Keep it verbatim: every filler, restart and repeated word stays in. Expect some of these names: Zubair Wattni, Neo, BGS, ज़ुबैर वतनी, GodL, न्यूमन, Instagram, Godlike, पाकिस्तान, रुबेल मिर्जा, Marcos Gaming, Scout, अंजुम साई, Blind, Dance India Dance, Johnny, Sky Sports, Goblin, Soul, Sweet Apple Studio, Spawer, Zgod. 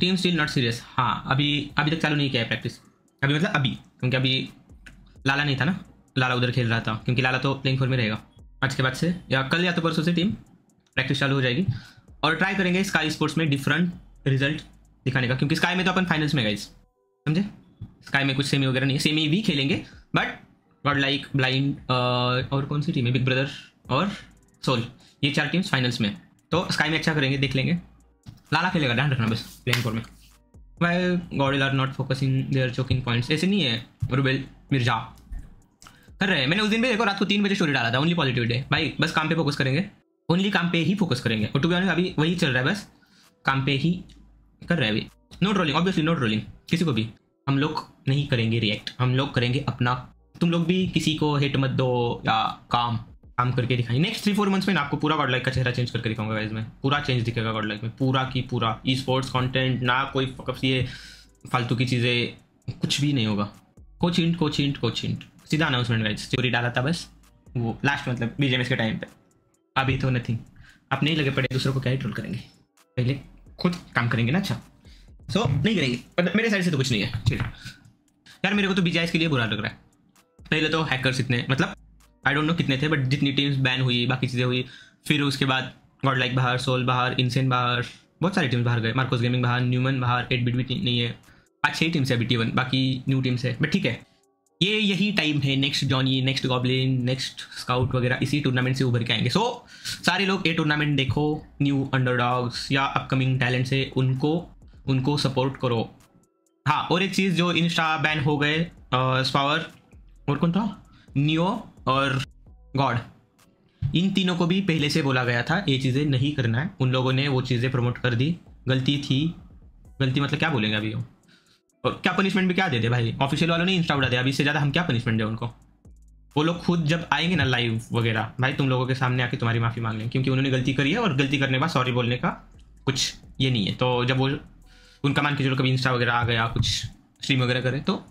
Team still not serious. हाँ अभी अभी तक चालू नहीं किया है प्रैक्टिस, अभी मतलब अभी, क्योंकि अभी लाला नहीं था ना, लाला उधर खेल रहा था, क्योंकि लाला तो प्लेइंग फोर में रहेगा। आज के बाद से या कल या तो परसों से टीम प्रैक्टिस चालू हो जाएगी और ट्राई करेंगे स्काई स्पोर्ट्स में डिफरेंट रिजल्ट दिखाने का, क्योंकि स्काई में तो अपन फाइनल्स में गए, समझे, स्काई में कुछ सेमी वगैरह नहीं, सेमी भी खेलेंगे बट गॉडलाइक, ब्लाइंड और कौन सी टीम है, बिग ब्रदर और सोल, ये चार टीम्स फाइनल्स में, तो स्काई में अच्छा करेंगे, देख लेंगे। लाला खेलेगा, ध्यान रखना बस प्लेइंग फोर में। Why GodL are not focusing their choking points, ऐसे नहीं है रुबेल मिर्जा कर रहे हैं। मैंने उस दिन भी देखो रात को तीन बजे स्टोरी डाला था, ओनली पॉजिटिव डे भाई, बस काम पे फोकस करेंगे, ओनली काम पे ही फोकस करेंगे, और टू बी ऑनेस्ट अभी वही चल रहा है, बस काम पे ही कर रहे हैं अभी। No trolling, obviously no trolling, किसी को भी हम लोग नहीं करेंगे रिएक्ट, हम लोग करेंगे अपना, तुम लोग भी किसी को हिट मत दो या काम काम करके दिखाएंगे। नेक्स्ट थ्री फोर मंथ्स में आपको पूरा गॉडलाइक का चेहरा चेंज करके दिखाऊंगा गाइस, मैं पूरा चेंज दिखेगा गॉडलाइक में, पूरा की पूरा ई स्पोर्ट्स कंटेंट, ना कोई फकअप्स, ये फालतू की चीज़ें कुछ भी नहीं होगा। कोच इंट कोच इंट कोच इंट सीधा अनाउंसमेंट गाइस, स्टोरी डाला था बस वो लास्ट, मतलब बीजीएस के टाइम पे। अभी तो नथिंग, आप नहीं लगे पड़े दूसरों को क्या ही ट्रोल करेंगे, पहले खुद काम करेंगे ना। अच्छा सो so, नहीं करेंगे मेरे साइड से तो कुछ नहीं है। ठीक यार, मेरे को तो बीजीएस के लिए बुरा लग रहा है। पहले तो हैकर्स इतने, मतलब आई डोंट नो कितने थे, बट जितनी टीम्स बैन हुई, बाकी चीज़ें हुई, फिर उसके बाद गॉडलाइक बाहर, सोल बाहर, इंसेन बाहर, बहुत सारी टीम्स बाहर गए, मार्कोस गेमिंग बाहर, न्यूमन बाहर, एट बिट भी नहीं है, आज छः टीम्स है अभी टी वन, बाकी न्यू टीम्स है, बट ठीक है, ये यही टाइम है। Next Jonny, next goblin, next scout वगैरह इसी टूर्नामेंट से उभर के आएंगे। सो so, सारे लोग ये टूर्नामेंट देखो, न्यू अंडरडॉग्स या अपकमिंग टैलेंट से उनको उनको सपोर्ट करो। हाँ, और एक चीज़ जो इंस्टा बैन हो गए, स्पावर और कौन था, नियो और गॉड, इन तीनों को भी पहले से बोला गया था ये चीज़ें नहीं करना है, उन लोगों ने वो चीज़ें प्रमोट कर दी, गलती थी, गलती मतलब क्या बोलेंगे अभी हम, और क्या पनिशमेंट भी क्या दे दे भाई, ऑफिशियल वालों ने इंस्टा उड़ा दिया, अभी इससे ज़्यादा हम क्या पनिशमेंट दें उनको। वो लोग खुद जब आएंगे ना लाइव वगैरह, भाई तुम लोगों के सामने आके तुम्हारी माफ़ी मांग लें, क्योंकि उन्होंने गलती करी है और गलती करने के बाद सॉरी बोलने का कुछ ये नहीं है। तो जब वो उनका मान के चलो कभी इंस्टा वगैरह आ गया, कुछ स्ट्रीम वगैरह करे, तो